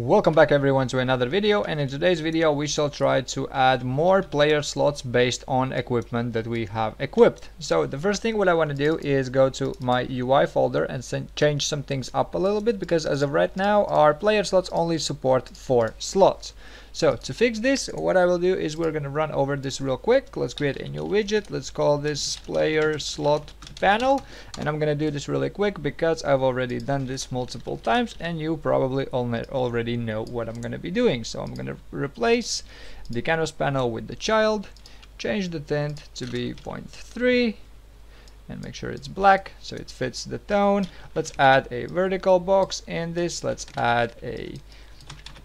Welcome back everyone to another video, and in today's video we shall try to add more player slots based on equipment that we have equipped. So the first thing what I want to do is go to my UI folder and change some things up a little bit, because as of right now our player slots only support 4 slots. So to fix this, what I will do is we're going to run over this real quick. Let's create a new widget. Let's call this player slot panel, and I'm going to do this really quick because I've already done this multiple times and you probably already know what I'm going to be doing. So I'm going to replace the canvas panel with the child, change the tint to be 0.3 and make sure it's black so it fits the tone. Let's add a vertical box in this, let's add a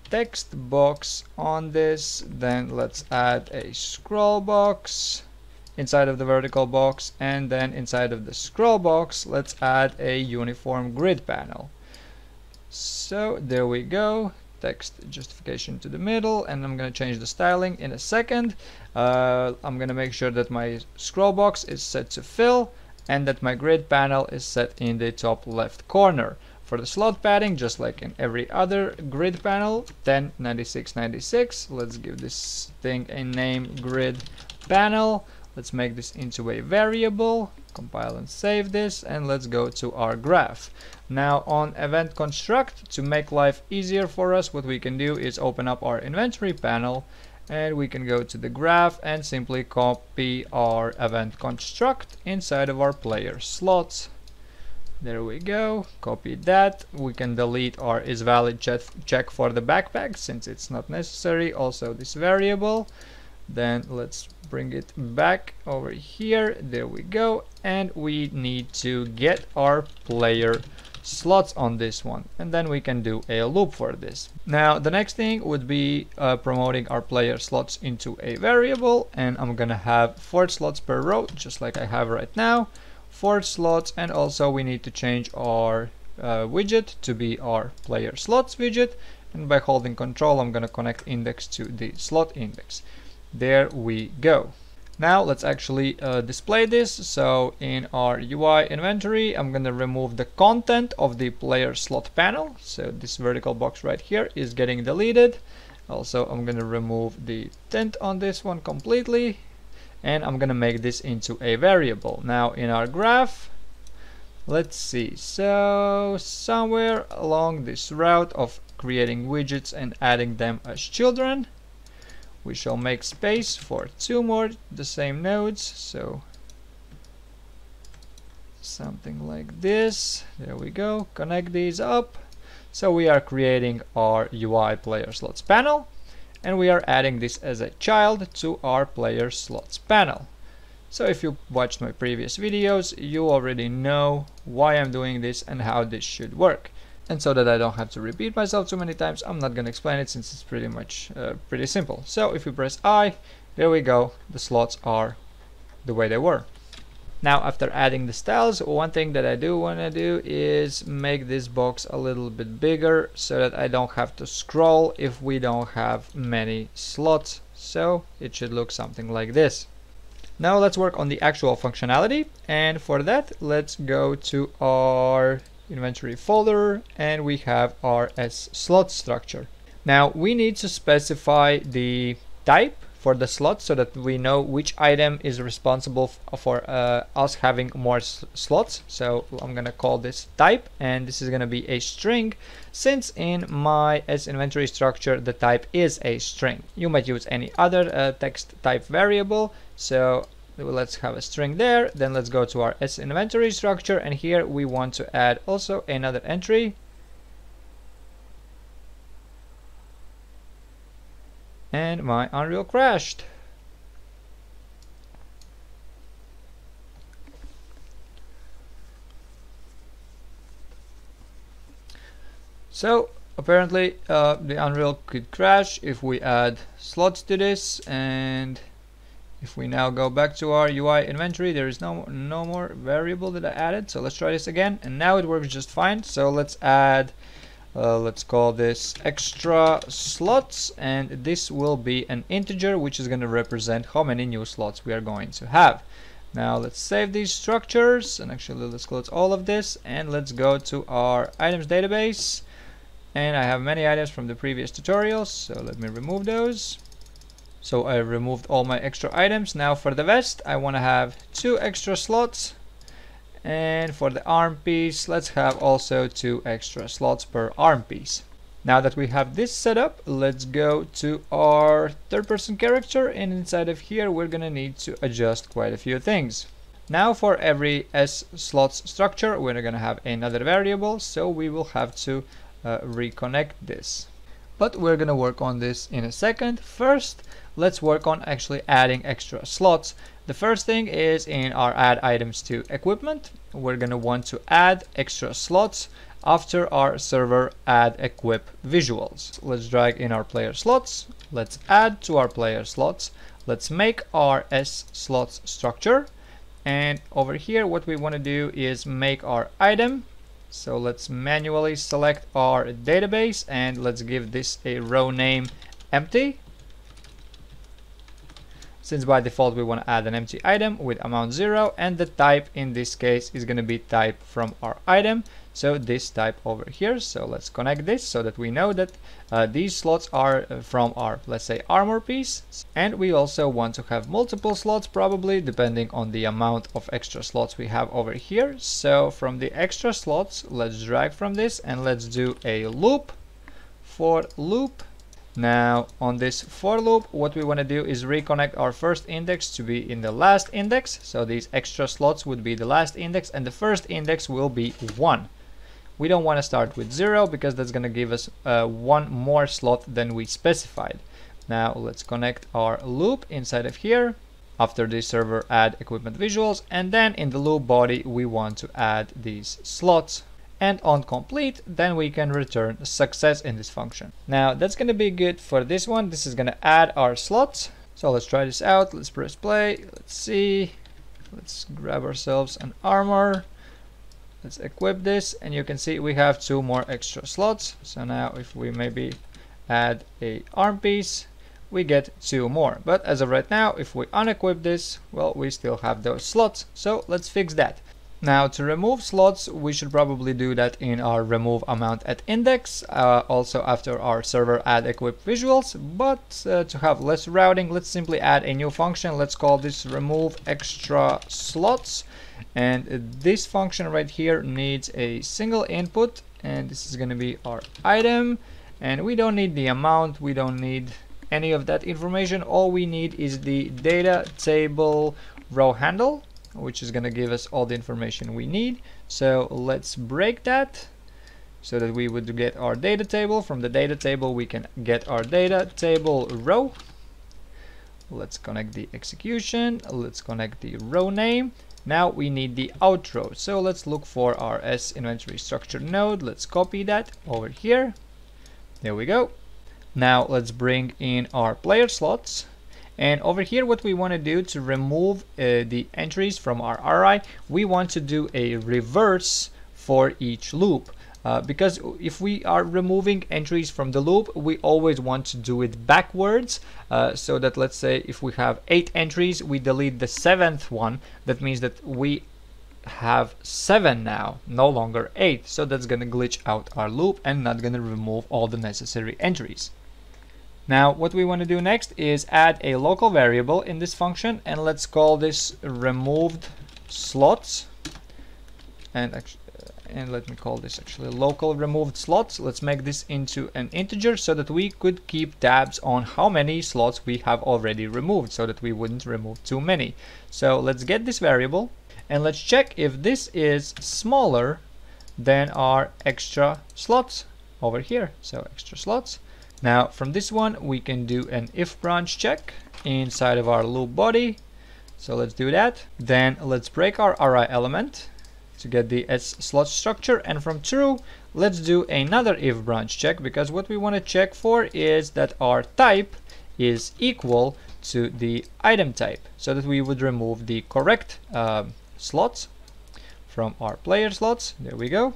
text box on this, then let's add a scroll box inside of the vertical box, and then inside of the scroll box let's add a uniform grid panel. So there we go, text justification to the middle, and I'm going to change the styling in a second. I'm going to make sure that my scroll box is set to fill and that my grid panel is set in the top left corner. For the slot padding, just like in every other grid panel, 10, 96, 96. Let's give this thing a name, grid panel. Let's make this into a variable, compile and save this, and let's go to our graph. Now on event construct, to make life easier for us, what we can do is open up our inventory panel and we can go to the graph and simply copy our event construct inside of our player slots. There we go, copy that. We can delete our isValid check for the backpack since it's not necessary, also this variable. Then let's bring it back over here, there we go, and we need to get our player slots on this one, and then we can do a loop for this. Now the next thing would be promoting our player slots into a variable, and I'm gonna have 4 slots per row just like I have right now, 4 slots, and also we need to change our widget to be our player slots widget, and by holding control I'm gonna connect index to the slot index. There we go. Now let's actually display this. So in our UI inventory I'm going to remove the content of the player slot panel, so this vertical box right here is getting deleted. Also I'm going to remove the tint on this one completely, and I'm going to make this into a variable. Now in our graph, let's see, so somewhere along this route of creating widgets and adding them as children, we shall make space for 2 more the same nodes, so something like this. There we go, connect these up. So we are creating our UI player slots panel, and we are adding this as a child to our player slots panel. So if you watched my previous videos, you already know why I'm doing this and how this should work. And so that I don't have to repeat myself too many times, I'm not going to explain it since it's pretty much pretty simple. So if you press I, there we go, the slots are the way they were. Now after adding the styles, one thing that I do want to do is make this box a little bit bigger so that I don't have to scroll if we don't have many slots. So it should look something like this. Now let's work on the actual functionality, and for that let's go to our inventory folder, and we have our S slot structure. Now we need to specify the type for the slot so that we know which item is responsible for us having more slots. So I'm gonna call this type, and this is gonna be a string, since in my S inventory structure the type is a string. You might use any other text type variable, so let's have a string there. Then let's go to our S inventory structure, and here we want to add also another entry, and my Unreal crashed. So apparently the Unreal could crash if we add slots to this, and if we now go back to our UI inventory, there is no more variable that I added. So let's try this again, and now it works just fine. So let's add, let's call this extra slots, and this will be an integer which is going to represent how many new slots we are going to have. Now let's save these structures, and actually let's close all of this, and let's go to our items database. and I have many items from the previous tutorials, so let me remove those. So I removed all my extra items. Now for the vest, I want to have 2 extra slots, and for the arm piece let's have also 2 extra slots per arm piece. Now that we have this set up, let's go to our third person character, and inside of here we're gonna need to adjust quite a few things. Now for every S slots structure we're gonna have another variable, so we will have to reconnect this. But we're gonna work on this in a second. First, let's work on actually adding extra slots. The first thing is in our add items to equipment, we're gonna want to add extra slots after our server add equip visuals. Let's drag in our player slots, let's add to our player slots, let's make our S slots structure, and over here what we want to do is make our item. So let's manually select our database and let's give this a row name empty. Since by default we want to add an empty item with amount 0, and the type in this case is going to be type from our item, so this type over here. So let's connect this so that we know that these slots are from our, let's say, armor piece, and we also want to have multiple slots probably depending on the amount of extra slots we have over here. So from the extra slots, let's drag from this and let's do a loop for loop. Now on this for loop what we want to do is reconnect our first index to be in the last index, so these extra slots would be the last index and the first index will be 1. We don't want to start with 0 because that's going to give us one more slot than we specified. Now let's connect our loop inside of here after the server add equipment visuals, and then in the loop body we want to add these slots. And on complete, then we can return success in this function. Now that's going to be good for this one. This is going to add our slots. So let's try this out. Let's press play. Let's see. Let's grab ourselves an armor. Let's equip this, and you can see we have 2 more extra slots. So now if we maybe add an arm piece, we get 2 more. But as of right now, if we unequip this, well, we still have those slots. So let's fix that. Now to remove slots, we should probably do that in our remove amount at index, also after our server add equip visuals, but to have less routing, let's simply add a new function. Let's call this remove extra slots, and this function right here needs a single input, and this is going to be our item, and we don't need the amount, we don't need any of that information. All we need is the data table row handle, which is going to give us all the information we need. So let's break that so that we would get our data table. From the data table we can get our data table row. Let's connect the execution, let's connect the row name. Now we need the outro, so let's look for our S inventory structure node. Let's copy that over here. There we go. Now let's bring in our player slots. And over here what we want to do to remove the entries from our array, we want to do a reverse for each loop, because if we are removing entries from the loop we always want to do it backwards, so that, let's say, if we have 8 entries we delete the 7th one, that means that we have 7 now, no longer 8, so that's going to glitch out our loop and not going to remove all the necessary entries. Now what we want to do next is add a local variable in this function, and let's call this removed slots, and let me call this actually local removed slots. Let's make this into an integer so that we could keep tabs on how many slots we have already removed, so that we wouldn't remove too many. So let's get this variable and let's check if this is smaller than our extra slots over here, so extra slots. Now from this one we can do an if branch check inside of our loop body, so let's do that. Then let's break our array element to get the S slot structure, and from true let's do another if branch check, because what we want to check for is that our type is equal to the item type, so that we would remove the correct slots from our player slots. There we go.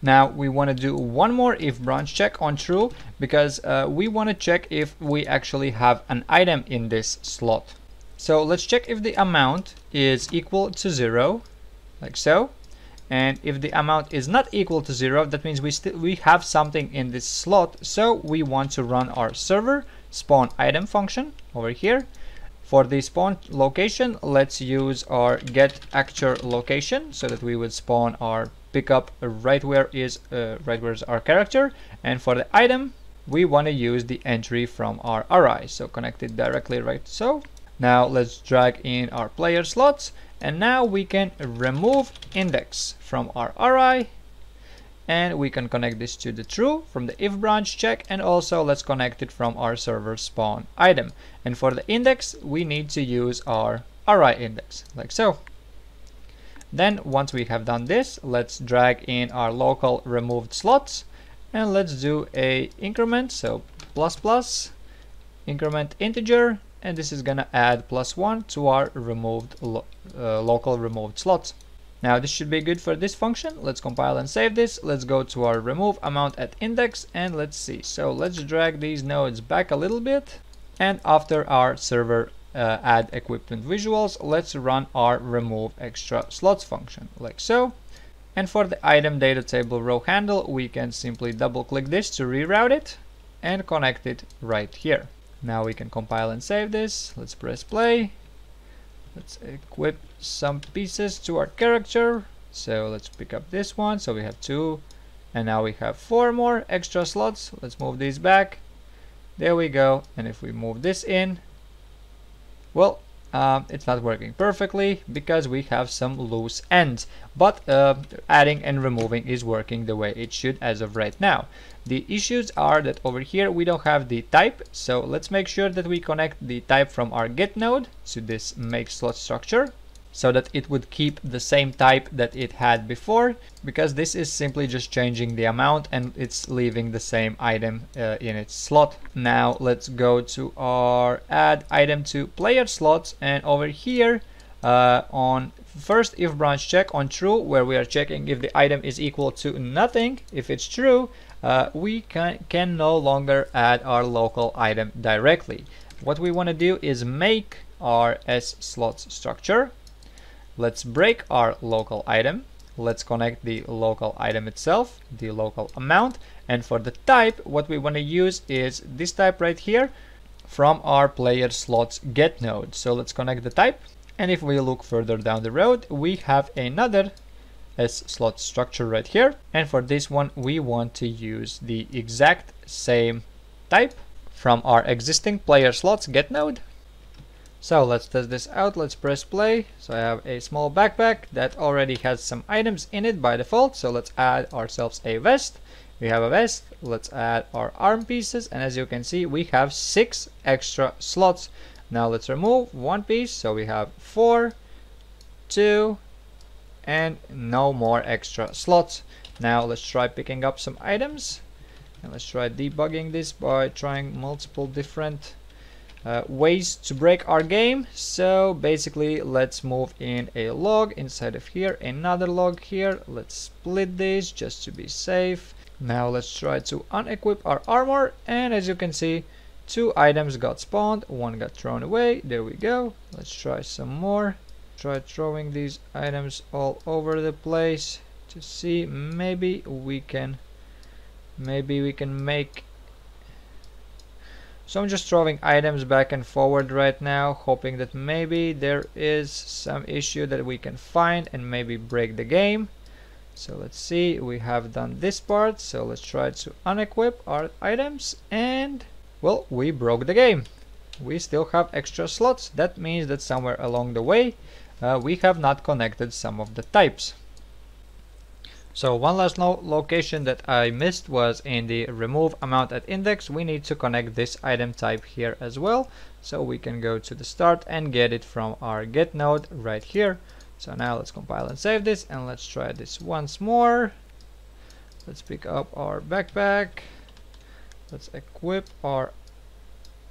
Now we want to do one more if branch check on true, because we want to check if we actually have an item in this slot. So let's check if the amount is equal to 0, like so, And if the amount is not equal to 0, that means we have something in this slot. So we want to run our server spawn item function over here. For the spawn location, let's use our get actual location so that we would spawn our pickup right where is our character. And for the item, we want to use the entry from our array, so connect it directly right. So now let's drag in our player slots, and now we can remove index from our array, and we can connect this to the true from the if branch check, and also let's connect it from our server spawn item. And for the index, we need to use our array index, like so. Then once we have done this, let's drag in our local removed slots, and let's do a increment, so plus plus increment integer, and this is gonna add +1 to our removed local removed slots. Now this should be good for this function. Let's compile and save this. Let's go to our remove amount at index and let's see. So let's drag these nodes back a little bit, and after our server add equipment visuals, let's run our remove extra slots function, like so. And for the item data table row handle, we can simply double click this to reroute it and connect it right here. Now we can compile and save this. Let's press play. Let's equip some pieces to our character. So let's pick up this one. So we have 2, and now we have 4 more extra slots. Let's move these back. There we go. And if we move this in, well, it's not working perfectly because we have some loose ends, but adding and removing is working the way it should as of right now. The issues are that over here we don't have the type, so let's make sure that we connect the type from our get node to this make slot structure so that it would keep the same type that it had before, because this is simply just changing the amount and it's leaving the same item in its slot. Now let's go to our add item to player slots, and over here on first if branch check on true, where we are checking if the item is equal to nothing, if it's true, we can no longer add our local item directly. What we want to do is make our S slots structure. Let's break our local item. Let's connect the local item itself, the local amount. And for the type, what we want to use is this type right here from our player slots get node. So let's connect the type. And if we look further down the road, we have another S slot structure right here. And for this one, we want to use the exact same type from our existing player slots get node. So let's test this out. Let's press play. So I have a small backpack that already has some items in it by default. So let's add ourselves a vest. We have a vest. Let's add our arm pieces. And as you can see, we have 6 extra slots. Now let's remove one piece. So we have 4, 2, and no more extra slots. Now let's try picking up some items. And let's try debugging this by trying multiple different ways to break our game. So basically let's move in a log inside of here, another log here. Let's split this just to be safe. Now let's try to unequip our armor, and as you can see, 2 items got spawned, 1 got thrown away. There we go. Let's try some more. Try throwing these items all over the place to see, maybe we can make. So I'm just throwing items back and forward right now, hoping that maybe there is some issue that we can find and maybe break the game. So let's see, we have done this part. So let's try to unequip our items, and well, we broke the game. We still have extra slots. That means that somewhere along the way, we have not connected some of the types. So one last location that I missed was in the remove amount at index. We need to connect this item type here as well. So we can go to the start and get it from our get node right here. So now let's compile and save this, and let's try this once more. Let's pick up our backpack. Let's equip our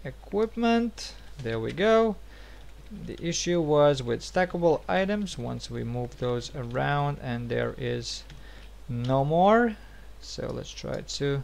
equipment. There we go. The issue was with stackable items. Once we move those around, and there is no more. So let's try to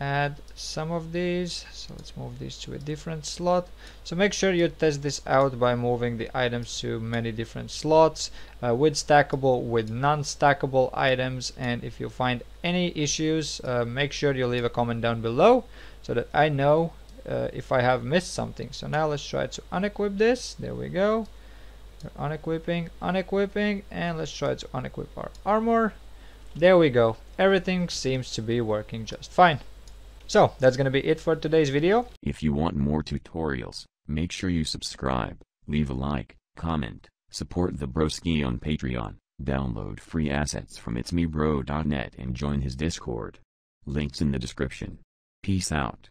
add some of these. So let's move these to a different slot. So make sure you test this out by moving the items to many different slots, with stackable, with non-stackable items. And if you find any issues, make sure you leave a comment down below so that I know if I have missed something. So now let's try to unequip this. There we go. Unequipping, and let's try to unequip our armor. There we go. Everything seems to be working just fine. So that's gonna be it for today's video. If you want more tutorials, make sure you subscribe, leave a like, comment, support the broski on Patreon, download free assets from itsmebro.net and join his Discord. Links in the description. Peace out.